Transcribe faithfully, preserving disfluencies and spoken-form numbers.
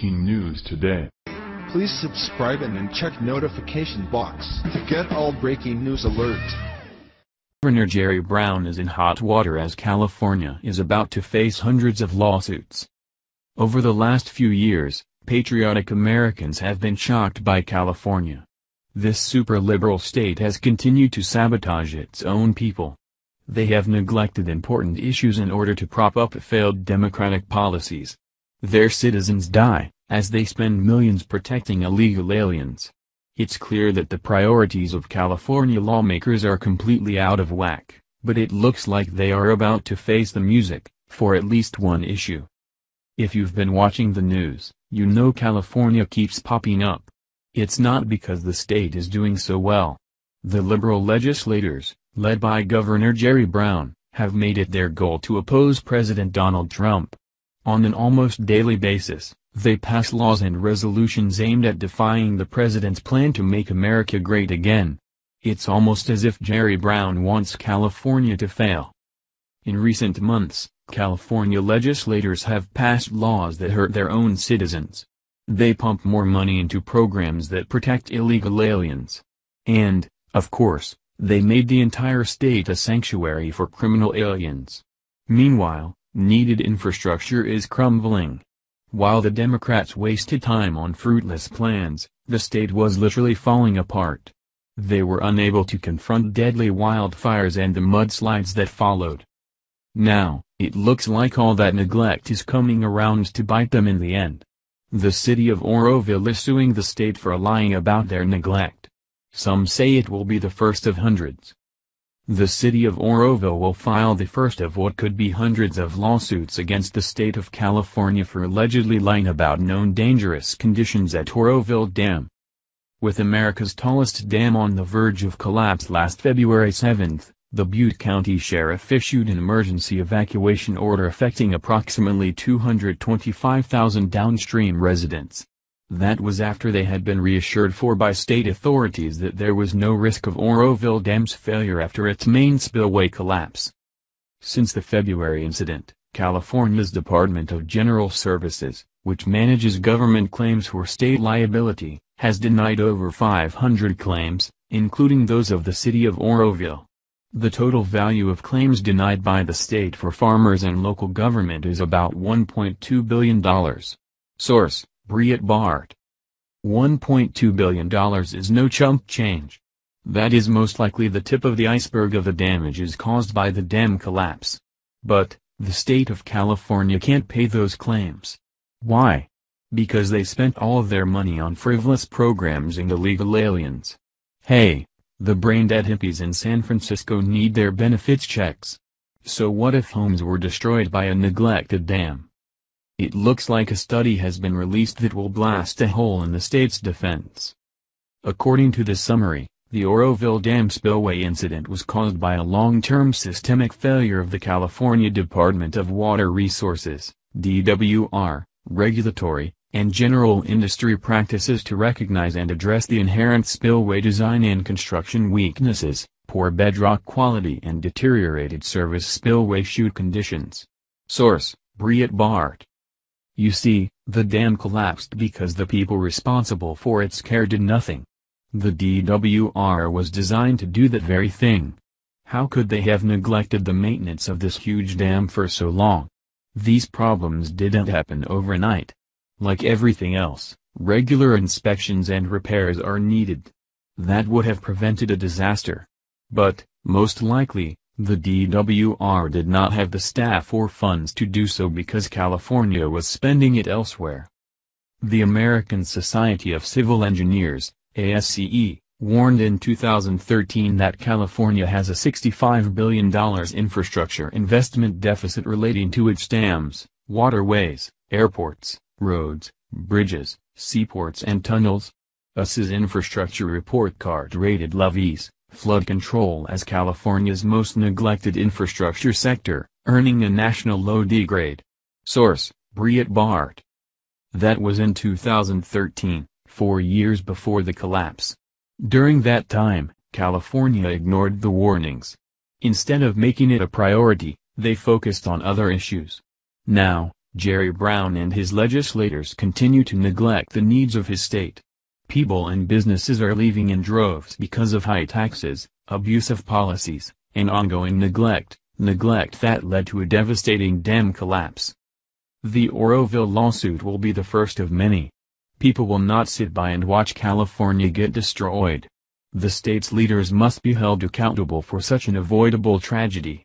breaking news today. Please subscribe and then check notification box to get all breaking news alerts. Governor Jerry Brown is in hot water as California is about to face hundreds of lawsuits. Over the last few years, patriotic Americans have been shocked by California. This super-liberal state has continued to sabotage its own people. They have neglected important issues in order to prop up failed democratic policies. Their citizens die, as they spend millions protecting illegal aliens. It's clear that the priorities of California lawmakers are completely out of whack, but it looks like they are about to face the music, for at least one issue. If you've been watching the news, you know California keeps popping up. It's not because the state is doing so well. The liberal legislators, led by Governor Jerry Brown, have made it their goal to oppose President Donald Trump. On an almost daily basis, they pass laws and resolutions aimed at defying the president's plan to make America great again. It's almost as if Jerry Brown wants California to fail. In recent months, California legislators have passed laws that hurt their own citizens. They pump more money into programs that protect illegal aliens. And, of course, they made the entire state a sanctuary for criminal aliens. Meanwhile, needed infrastructure is crumbling. While the Democrats wasted time on fruitless plans, the state was literally falling apart. They were unable to confront deadly wildfires and the mudslides that followed. Now, it looks like all that neglect is coming around to bite them in the end. The city of Oroville is suing the state for lying about their neglect. Some say it will be the first of hundreds. The city of Oroville will file the first of what could be hundreds of lawsuits against the state of California for allegedly lying about known dangerous conditions at Oroville Dam. With America's tallest dam on the verge of collapse last February seventh, the Butte County Sheriff issued an emergency evacuation order affecting approximately two hundred twenty-five thousand downstream residents. That was after they had been reassured for by state authorities that there was no risk of Oroville Dam's failure after its main spillway collapse. Since the February incident, California's Department of General Services, which manages government claims for state liability, has denied over five hundred claims, including those of the city of Oroville. The total value of claims denied by the state for farmers and local government is about one point two billion dollars. Source: Breitbart. one point two billion dollars is no chump change. That is most likely the tip of the iceberg of the damages caused by the dam collapse. But, the state of California can't pay those claims. Why? Because they spent all their money on frivolous programs and illegal aliens. Hey, the brain-dead hippies in San Francisco need their benefits checks. So what if homes were destroyed by a neglected dam? It looks like a study has been released that will blast a hole in the state's defense. According to the summary, the Oroville Dam spillway incident was caused by a long-term systemic failure of the California Department of Water Resources, D W R, regulatory, and general industry practices to recognize and address the inherent spillway design and construction weaknesses, poor bedrock quality and deteriorated service spillway chute conditions. Source: Breitbart. You see, the dam collapsed because the people responsible for its care did nothing. The D W R was designed to do that very thing. How could they have neglected the maintenance of this huge dam for so long? These problems didn't happen overnight. Like everything else, regular inspections and repairs are needed. That would have prevented a disaster. But, most likely, the D W R did not have the staff or funds to do so because California was spending it elsewhere. The American Society of Civil Engineers, A S C E, warned in two thousand thirteen that California has a sixty-five billion dollars infrastructure investment deficit relating to its dams, waterways, airports, roads, bridges, seaports and tunnels. A S C E's infrastructure report card rated levees, flood control as California's most neglected infrastructure sector, earning a national low D grade. Source: Breitbart. That was in two thousand thirteen, four years before the collapse. During that time, California ignored the warnings. Instead of making it a priority, they focused on other issues. Now, Jerry Brown and his legislators continue to neglect the needs of his state. People and businesses are leaving in droves because of high taxes, abusive policies, and ongoing neglect, neglect that led to a devastating dam collapse. The Oroville lawsuit will be the first of many. People will not sit by and watch California get destroyed. The state's leaders must be held accountable for such an avoidable tragedy.